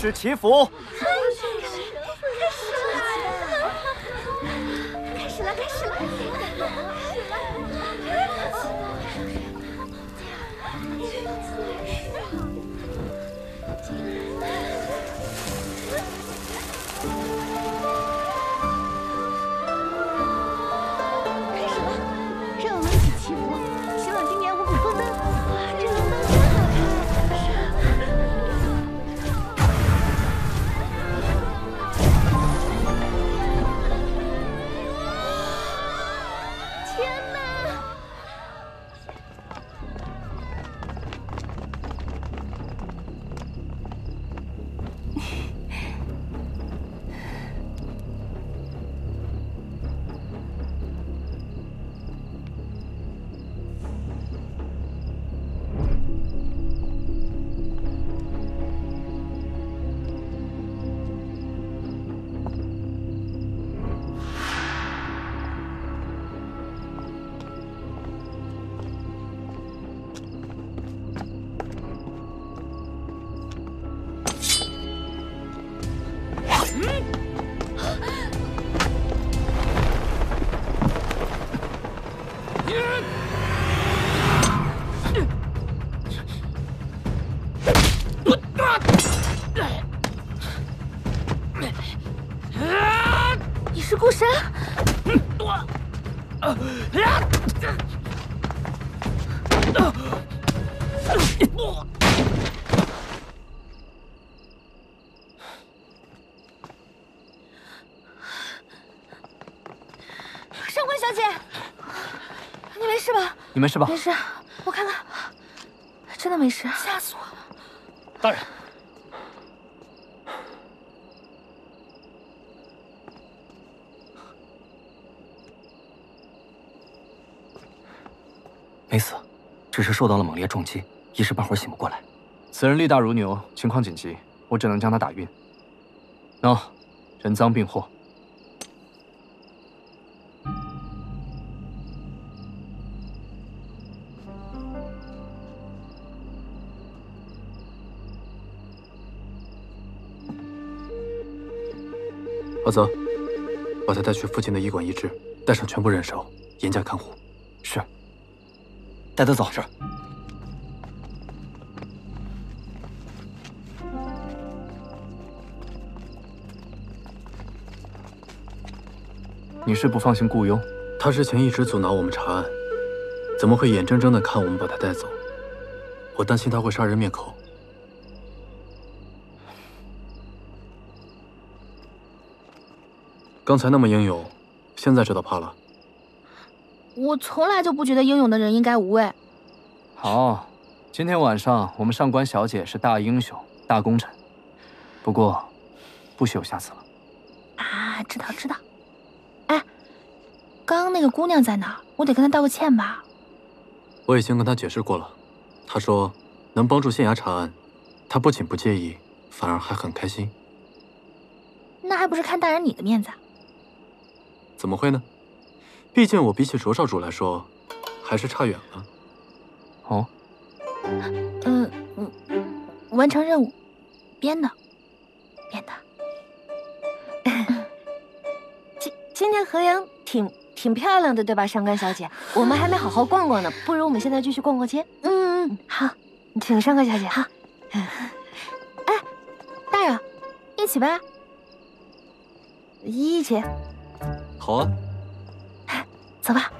始祈福。你没事吧？没事，我看看，真的没事。吓死我了！大人，没死，只是受到了猛烈重击，一时半会儿醒不过来。此人力大如牛，情况紧急，我只能将他打晕。喏，人赃并获。 阿泽，把他带去附近的医馆医治，带上全部人手，严加看护。是。带他走。是。你是不放心雇佣？他之前一直阻挠我们查案，怎么会眼睁睁的看我们把他带走？我担心他会杀人灭口。 刚才那么英勇，现在知道怕了。我从来就不觉得英勇的人应该无畏。好，今天晚上我们上官小姐是大英雄、大功臣，不过不许有下次了。啊，知道知道。哎，刚刚那个姑娘在哪儿？我得跟她道个歉吧。我已经跟她解释过了，她说能帮助县衙查案，她不仅不介意，反而还很开心。那还不是看大人你的面子啊？ 怎么会呢？毕竟我比起卓少主来说，还是差远了。哦，完成任务，编的。今天河阳挺漂亮的，对吧，上官小姐？我们还没好好逛逛呢，不如我们现在继续逛逛街。嗯，好，请上官小姐。好。哎，大人，一起吧。一起。 好啊，走吧。